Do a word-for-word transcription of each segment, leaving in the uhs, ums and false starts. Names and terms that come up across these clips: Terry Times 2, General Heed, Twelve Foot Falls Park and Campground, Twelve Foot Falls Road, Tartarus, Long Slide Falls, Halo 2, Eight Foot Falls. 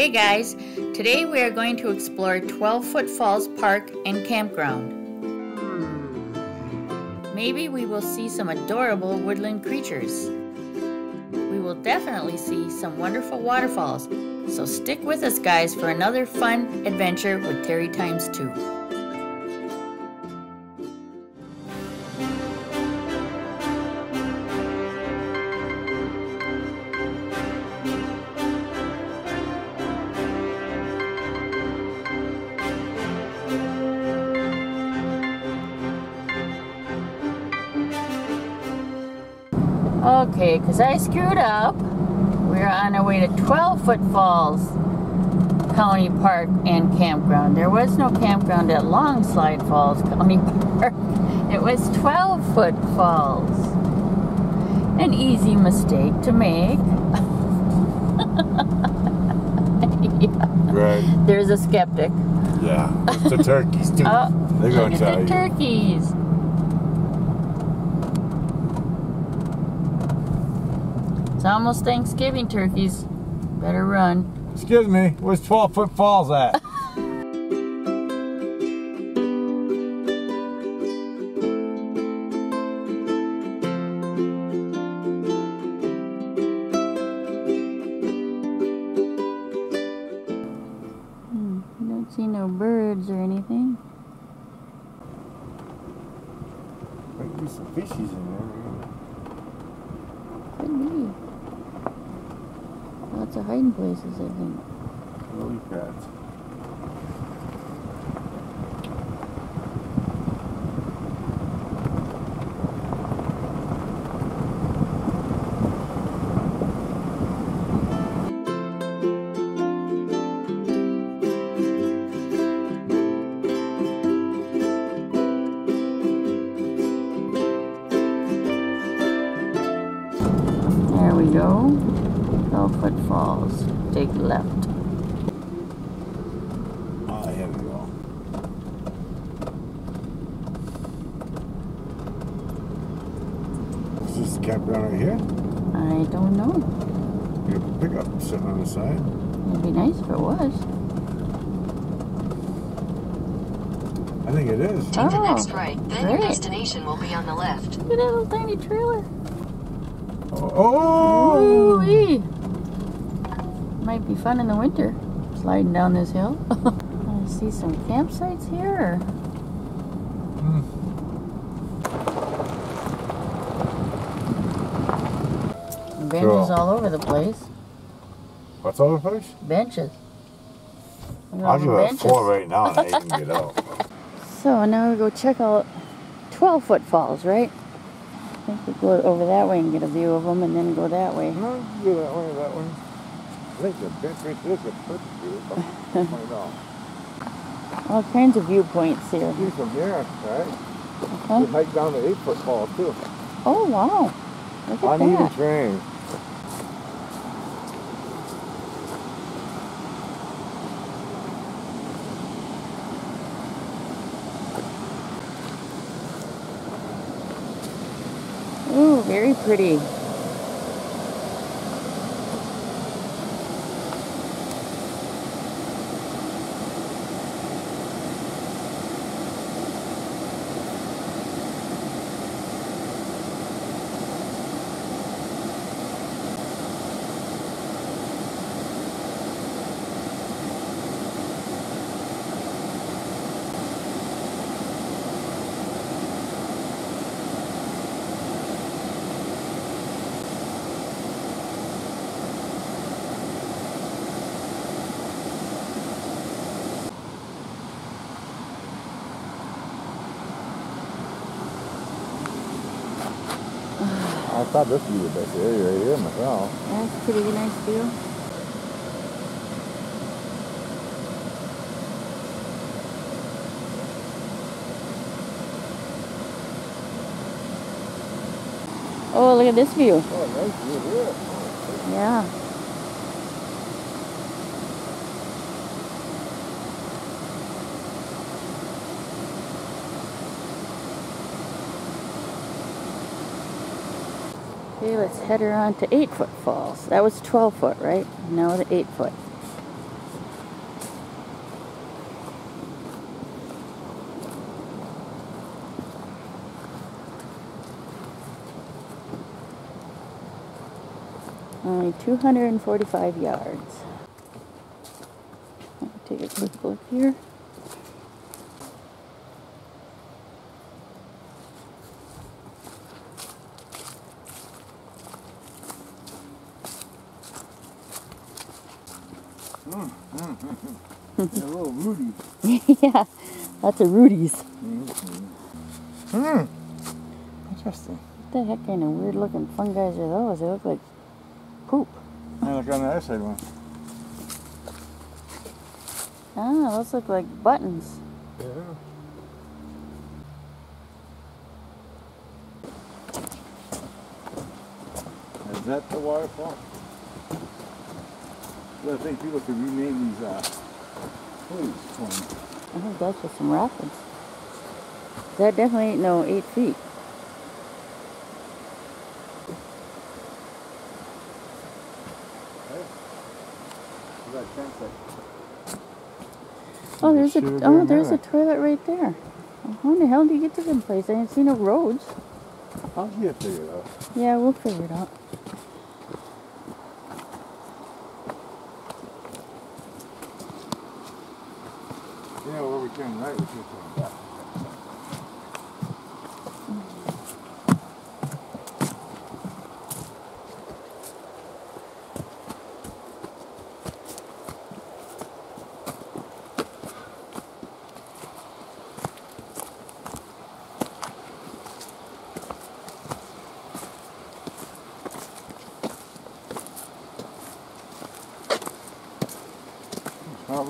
Hey guys, today we are going to explore Twelve Foot Falls Park and Campground. Maybe we will see some adorable woodland creatures. We will definitely see some wonderful waterfalls, so stick with us guys for another fun adventure with Terry Times two. Okay, because I screwed up, we're on our way to Twelve Foot Falls County Park and Campground. There was no campground at Long Slide Falls County Park. It was Twelve Foot Falls. An easy mistake to make. Yeah. Right. There's a skeptic. Yeah, it's the turkeys too. Oh, they're going to tell you. Look at the turkeys. It's almost Thanksgiving, turkeys. Better run. Excuse me, where's Twelve Foot Falls at? Hmm, I don't see no birds or anything. Might be some fishies in there. Could be. Lots of hiding places, I think. Holy cats. There we go. Twelve Foot Falls. Take left. Ah, oh, here we go. Is this the campground right here? I don't know. You have a pickup sitting on the side. It'd be nice if it was. I think it is. Take oh, the next right, then great. Your destination will be on the left. Look at that little tiny trailer. Oh! Ooh-wee. Might be fun in the winter, sliding down this hill. I see some campsites here. Mm. Benches cool. All over the place. What's all over the place? Benches. I'll give it four right now and I can get out. So now we go check out Twelve Foot Falls, right? I think we go over that way and get a view of them and then go that way. No, go that way, that way. All kinds of viewpoints here. Here's some mirrors, right? Okay. You hike down to Eight Foot Falls too. Oh wow! Look at that. I need a train. Ooh, very pretty. I thought this would be the best area right here myself. That's a pretty nice view. Oh, look at this view. Oh, nice view here. Yeah. Okay, let's head her on to Eight Foot Falls. That was twelve foot, right? Now the eight foot. only two hundred forty-five yards. I'll take a quick look here. Mm, mm, mm, mm. They're little Rudies. Yeah, lots of Rudies. Mm-hmm. Mm. Interesting. What the heck kind of weird looking fungi are those? They look like poop. And look on the other side one. Ah, those look like buttons. Yeah. Is that the waterfall? I think people could rename these uh, clues for me. I think that's just some rapids. That definitely ain't no eight feet. Oh, there's a oh, there's a toilet right there. How in the hell do you get to this place? I didn't see no roads. I'll get to figure it out. Yeah, we'll figure it out. Yeah, where we came right, we should come back.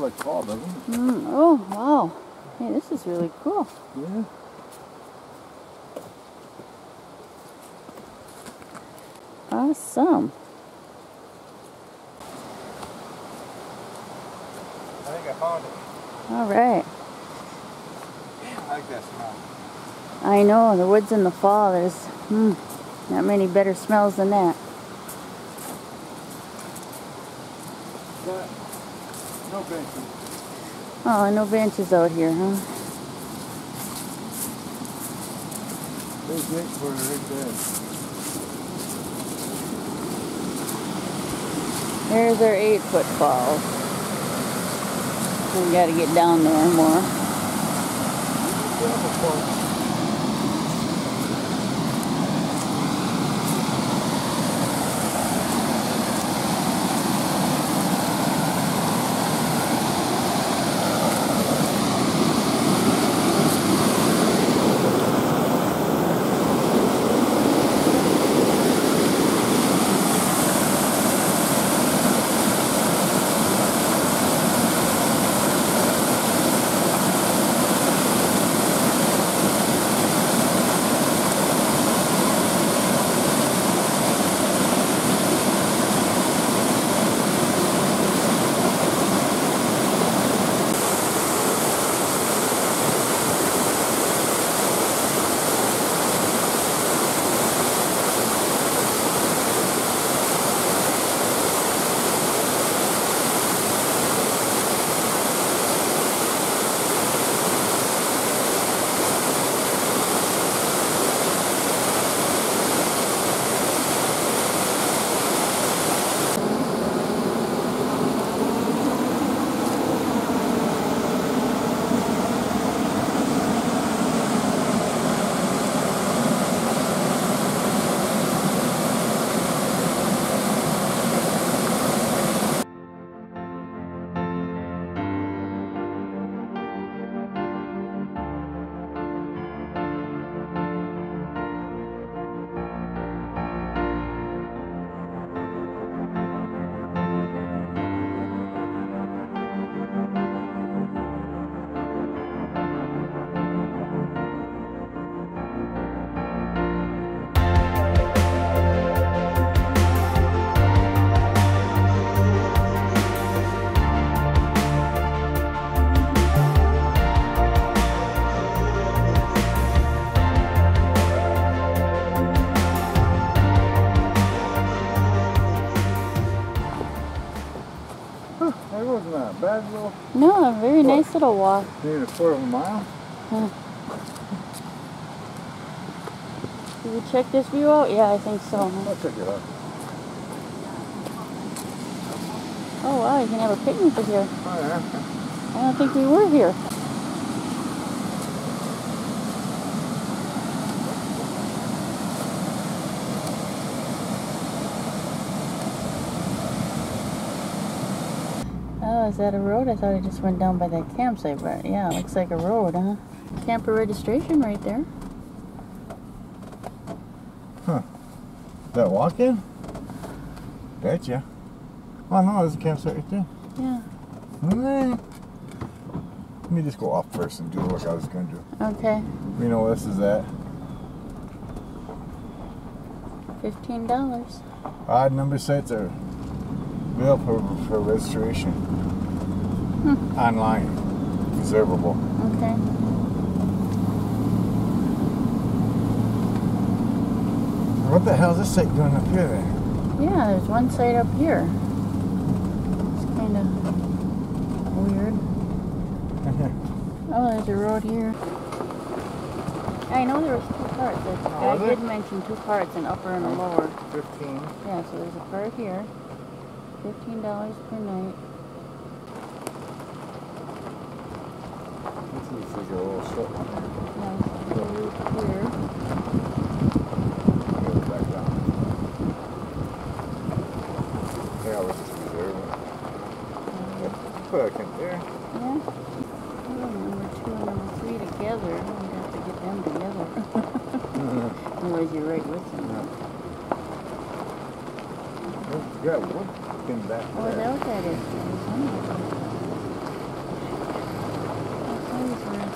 Like fall, doesn't it? Mm, oh wow! Hey, this is really cool. Yeah. Awesome. I think I found it. All right. I like that smell. I know, the woods in the fall. There's mm, not many better smells than that. Yeah. No benches. Oh, no benches out here, huh? There's next one right there. There's our eight foot falls. We gotta get down there more. No, a very Four. nice little walk. Maybe a quarter of a mile. Huh. Did we check this view out? Yeah, I think so. I'll check it out. Oh wow, you can have a picnic with here. Oh yeah. I don't think we were here. Oh, is that a road? I thought I just went down by that campsite, but yeah, it looks like a road, huh? Camper registration right there. Huh. Is that walk-in? Betcha. Oh no, there's a campsite right there. Yeah. Mm-hmm. Let me just go up first and do what I was going to do. Okay. We know where this is at. fifteen dollars. Odd number sites are bill for, for registration. Hmm. Online. Observable. Okay. What the hell is this site doing up here then? Yeah, there's one site up here. It's kind of weird. Oh, there's a road here. I know there was two parts. I did it? mention two parts, an upper and a lower. Fifteen. Yeah, so there's a part here. Fifteen dollars per night. This needs to go a little slow. Nice. So weird. Put it in there. Yeah. Oh, number two and number three together. We have to get them together. Mm-hmm. Otherwise, you're right with them. Yeah. Oh, you got one thing back there. Oh, is that what that is?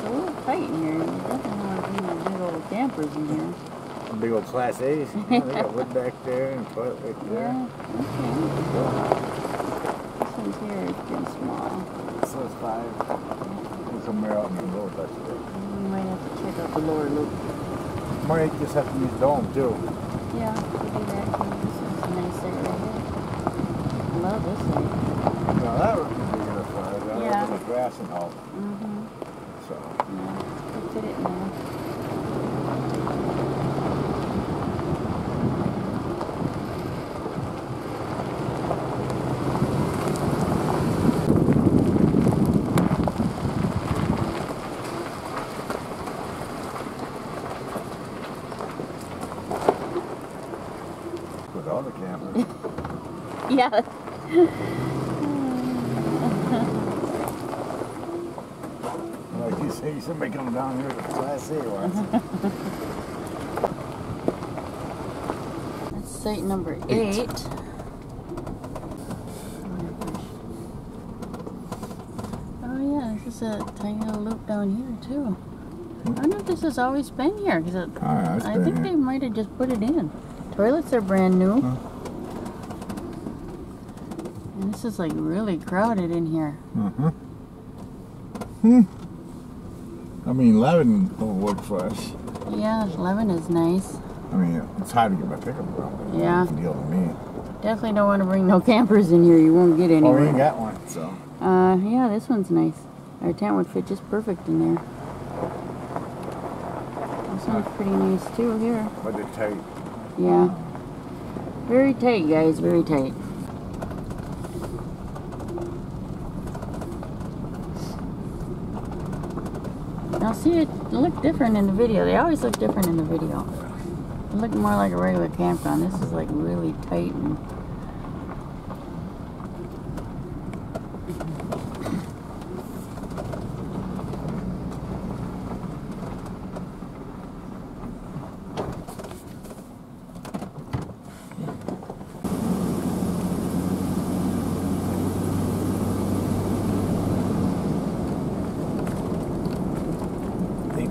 It's a little tight in here. You definitely want to bring the big old campers in here. Big old Class A's. They got wood back there and toilet right there. Yeah. Okay. Here it's getting small. So it's five. It's somewhere out in the lower that's it. You might have to check out the lower loop. Might just have to use the dome too. Yeah, we do that. This is a nice site right here. I love this site. Now that would be bigger than five. That would have been the grass and all. Mm-hmm. So. Yeah, look at it now. Yeah. Like you say, somebody come down here to Class A once. That's site number eight. eight. Oh yeah, this is a tiny little loop down here too. I wonder if this has always been here, because it, right, I think here. They might have just put it in. Toilets are brand new. Huh. This is like really crowded in here. Uh-huh. Hmm. I mean, eleven will work for us. Yeah, eleven is nice. I mean, it's hard to get my pickup around. Yeah. Deal with me. Definitely don't want to bring no campers in here. You won't get any. Oh, we ain't got one, so. Uh, yeah, this one's nice. Our tent would fit just perfect in there. This one's pretty nice too here. But they're tight. Yeah. Very tight, guys. Very tight. Now see, it looked different in the video. They always look different in the video. It looked more like a regular campground. This is like really tight and...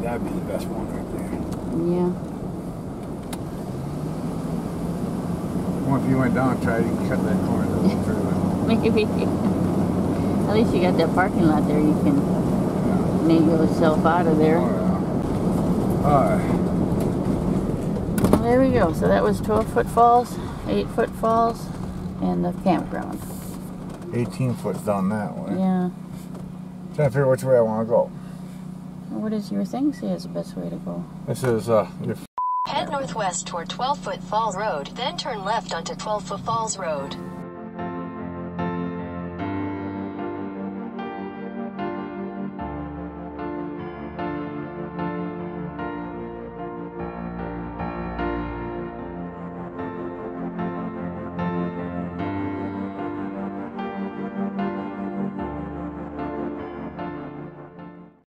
That'd be the best one right there. Yeah. Well, if you went down and tried, you can cut that corner a little further. Maybe. At least you got that parking lot there. You can yeah. nail yourself out of there. Alright. Alright. Well, there we go. So that was twelve foot falls, eight foot falls, and the campground. eighteen foot's down that way. Yeah. Trying to figure out which way I want to go. What does your thing say is the best way to go? This is, uh, your f Head northwest toward Twelve Foot Falls Road, then turn left onto Twelve Foot Falls Road.